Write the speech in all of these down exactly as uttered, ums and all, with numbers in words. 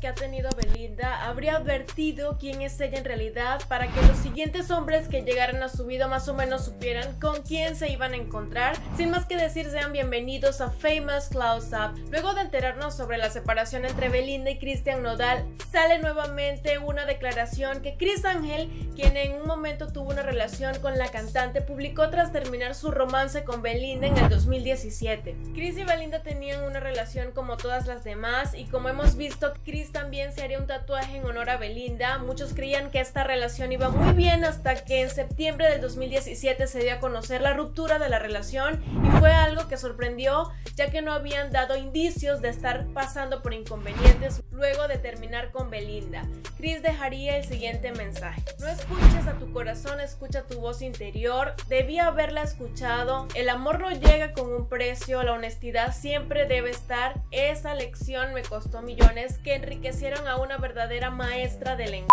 que ha tenido Belinda habría advertido quién es ella en realidad para que los siguientes hombres que llegaran a su vida más o menos supieran con quién se iban a encontrar. Sin más que decir, sean bienvenidos a Famous Close Up. Luego de enterarnos sobre la separación entre Belinda y Christian Nodal, sale nuevamente una declaración que Criss Angel, quien en un momento tuvo una relación con la cantante, publicó tras terminar su romance con Belinda en el dos mil diecisiete. Criss y Belinda tenían una relación como todas las demás, y como hemos visto, Criss también se haría un tatuaje en honor a Belinda. Muchos creían que esta relación iba muy bien hasta que en septiembre del dos mil diecisiete se dio a conocer la ruptura de la relación, y fue algo que sorprendió, ya que no habían dado indicios de estar pasando por inconvenientes luego de terminar con Belinda. Criss dejaría el siguiente mensaje: no escuches a tu corazón, escucha tu voz interior, debía haberla escuchado, el amor no llega con un precio, la honestidad siempre debe estar, esa lección me costó millones que enriquecieron a una verdadera maestra del engaño.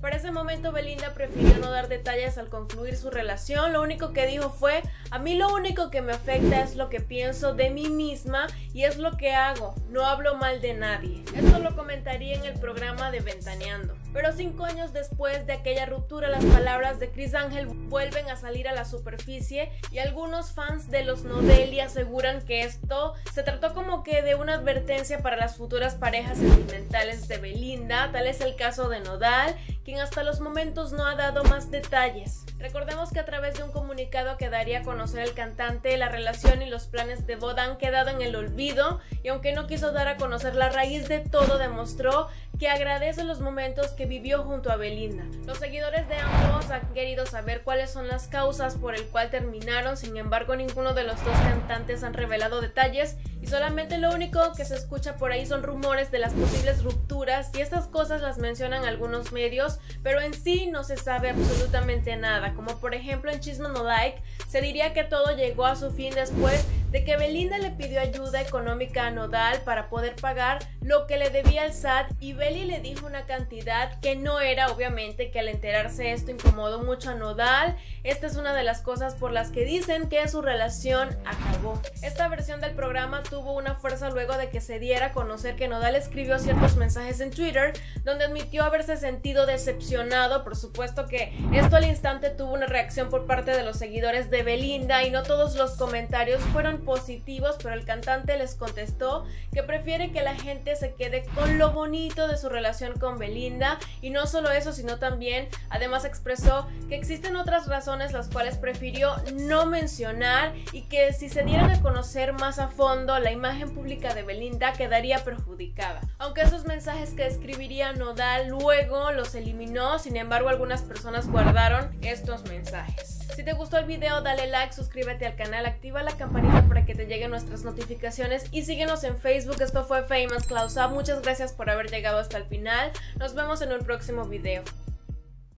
Para ese momento Belinda prefirió no dar detalles al concluir su relación, lo único que dijo fue: a mí lo único que me afecta es lo que pienso de mí misma y es lo que hago, no hablo mal de nadie. Esto lo comentaría en el programa de Ventaneando. Pero cinco años después de aquella ruptura, las palabras de Criss Angel vuelven a salir a la superficie y algunos fans de los Nodal aseguran que esto se trató como que de una advertencia para las futuras parejas sentimentales de Belinda. Tal es el caso de Nodal, quien hasta los momentos no ha dado más detalles. Recordemos que a través de un comunicado que daría a conocer el cantante, la relación y los planes de boda han quedado en el olvido, y aunque no quiso dar a conocer la raíz de todo, demostró que agradece los momentos que vivió junto a Belinda. Los seguidores de ambos han querido saber cuáles son las causas por el cual terminaron, sin embargo ninguno de los dos cantantes han revelado detalles y solamente lo único que se escucha por ahí son rumores de las posibles rupturas, y estas cosas las mencionan algunos medios, pero en sí no se sabe absolutamente nada, como por ejemplo en Chisme No Like se diría que todo llegó a su fin después de que Belinda le pidió ayuda económica a Nodal para poder pagar lo que le debía al S A T, y Beli le dijo una cantidad que no era, obviamente que al enterarse esto incomodó mucho a Nodal. Esta es una de las cosas por las que dicen que su relación acabó. Esta versión del programa tuvo una fuerza luego de que se diera a conocer que Nodal escribió ciertos mensajes en Twitter donde admitió haberse sentido decepcionado. Por supuesto que esto al instante tuvo una reacción por parte de los seguidores de Belinda y no todos los comentarios fueron positivos, pero el cantante les contestó que prefiere que la gente se quede con lo bonito de su relación con Belinda, y no solo eso sino también además expresó que existen otras razones las cuales prefirió no mencionar, y que si se dieran a conocer más a fondo la imagen pública de Belinda quedaría perjudicada. Aunque esos mensajes que escribiría Nodal luego los eliminó, sin embargo algunas personas guardaron estos mensajes. Si te gustó el video, dale like, suscríbete al canal, activa la campanita para que te lleguen nuestras notificaciones y síguenos en Facebook. Esto fue Famous Clausa. Muchas gracias por haber llegado hasta el final. Nos vemos en un próximo video.